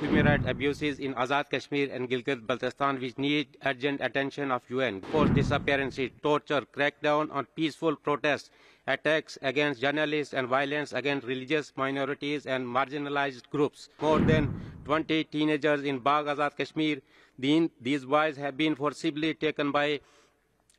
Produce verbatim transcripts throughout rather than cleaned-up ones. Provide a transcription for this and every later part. Human rights abuses in Azad Kashmir and Gilgit-Baltistan which need urgent attention of U N. Forced disappearances, torture, crackdown on peaceful protests, attacks against journalists and violence against religious minorities and marginalized groups. More than twenty teenagers in Bagh, Azad Kashmir, these boys have been forcibly taken by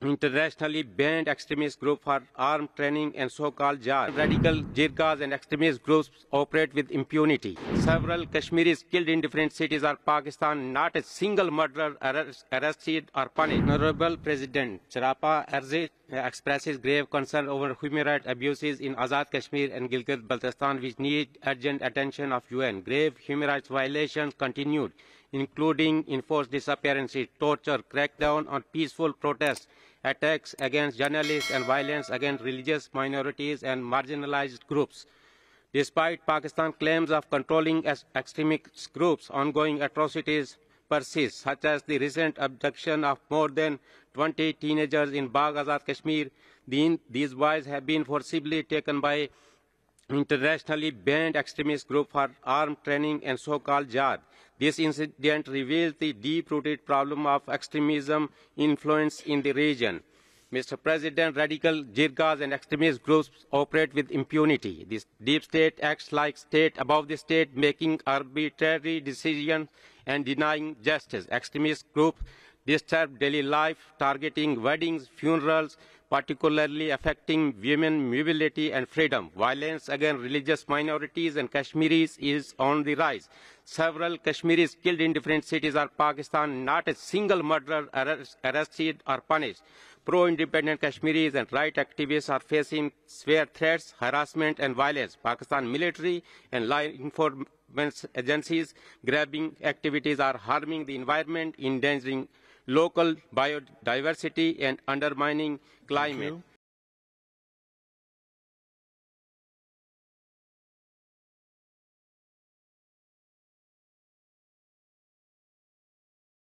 internationally banned extremist group for armed training and so-called jihad. Radical Jirgas and extremist groups operate with impunity. Several Kashmiris killed in different cities of Pakistan. Not a single murderer arrest, arrested or punished. Honorable President Chirapa Azad expresses grave concern over human rights abuses in Azad Kashmir and Gilgit-Baltistan which need urgent attention of U N. Grave human rights violations continued, including enforced disappearances, torture, crackdown on peaceful protests, attacks against journalists and violence against religious minorities and marginalized groups. Despite Pakistan's claims of controlling extremist groups, ongoing atrocities persist, such as the recent abduction of more than twenty teenagers in Bagh, Azad Kashmir. These boys have been forcibly taken by internationally banned extremist group for armed training and so-called jihad. This incident reveals the deep-rooted problem of extremism influence in the region. Mister President, radical Jirgas and extremist groups operate with impunity. This deep state acts like state above the state, making arbitrary decisions and denying justice. Extremist groups disturb daily life, targeting weddings, funerals, particularly affecting women, mobility and freedom. Violence against religious minorities and Kashmiris is on the rise. Several Kashmiris killed in different cities of Pakistan. Not a single murderer arrest, arrested or punished. Pro-independent Kashmiris and right activists are facing severe threats, harassment and violence. Pakistan military and law enforcement agencies grabbing activities are harming the environment, endangering local biodiversity and undermining climate.